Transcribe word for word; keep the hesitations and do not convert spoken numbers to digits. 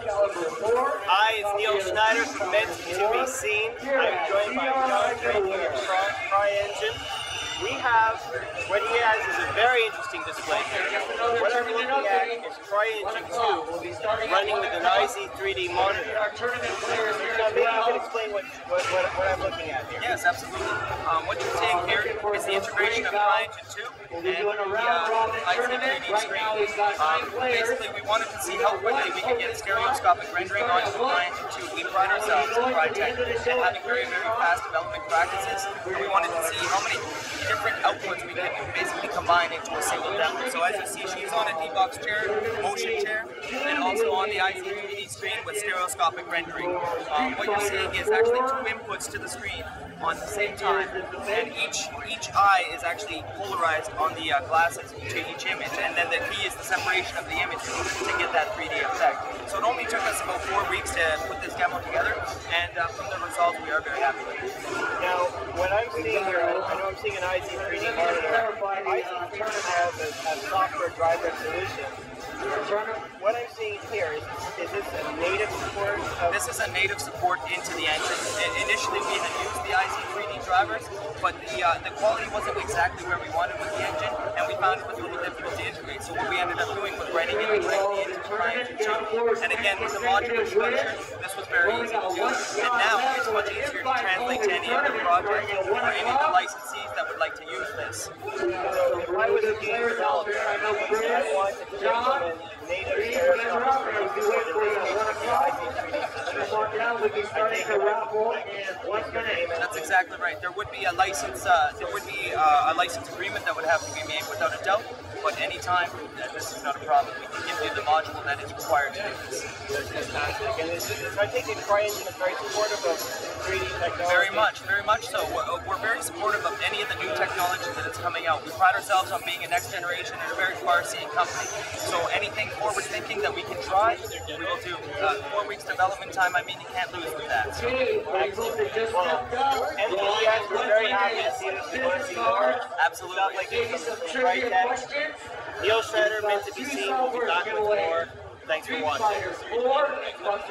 Hi, it's Neil Schneider from Meant to be Seen. I'm joined by John Brady from CryEngine. We have, what he has is a very interesting display here. What I'm looking at is CryEngine two running with an I Z three D monitor. Maybe you can explain what, what, what, what I'm looking at here. Yes, absolutely. Um, what you're seeing here is the integration of CryEngine two and the uh, I Z three D screen. Um, basically, we wanted to see how quickly we could get stereoscopic rendering onto the CryEngine two. We pride ourselves in CryTech and having very, very fast development practices. And we wanted to see how many different outputs we can basically combine into a single demo. So as you see, she's on a D-Box chair, motion chair, and also on the I Z three D screen with stereoscopic rendering. Um, what you're seeing is actually two inputs to the screen on the same time, and each each eye is actually polarized on the uh, glasses to each image, and then the key is the separation of the image to get that three D effect. So it only took us about four weeks to put this demo together, and uh, from the results we are very happy with it. Now, what I'm seeing here, I know I'm seeing an I Z three D monitor. I Z three D has a, a software driver solution. What I'm seeing here is, is this a native support? Of this is a native support into the engine. Initially, we had used the I Z three D drivers, but the uh, the quality wasn't exactly where we wanted with the engine, and we found it was a little difficult to integrate. So what we ended up doing was writing it directly into CryEngine two, and again with the modular structure, this was very easy to do. And now it's much easier to translate to any other project or any of the licensees that would like to use this. So if I was a game developer, I want to implement native That's exactly right. There would be a license. Uh, there would be uh, a license agreement that would have to be made without a doubt. But any time, uh, this is not a problem. We can give you the module that is required to do this. That's fantastic. And is, I think the CryEngine is very supportive of three D technology. Very much, very much so. We're, we're very supportive of any of the new technology that is coming out. We pride ourselves on being a next generation and a very far-seeing company. So anything forward-thinking that we can try, we will do. Uh, four weeks development time, I mean, you can't lose with that. So. Well, and yes, we're very happy to see this going forward. Absolutely. Like right next. Neil Schneider, Meant to be Seen. We'll be back with more. Thanks for watching.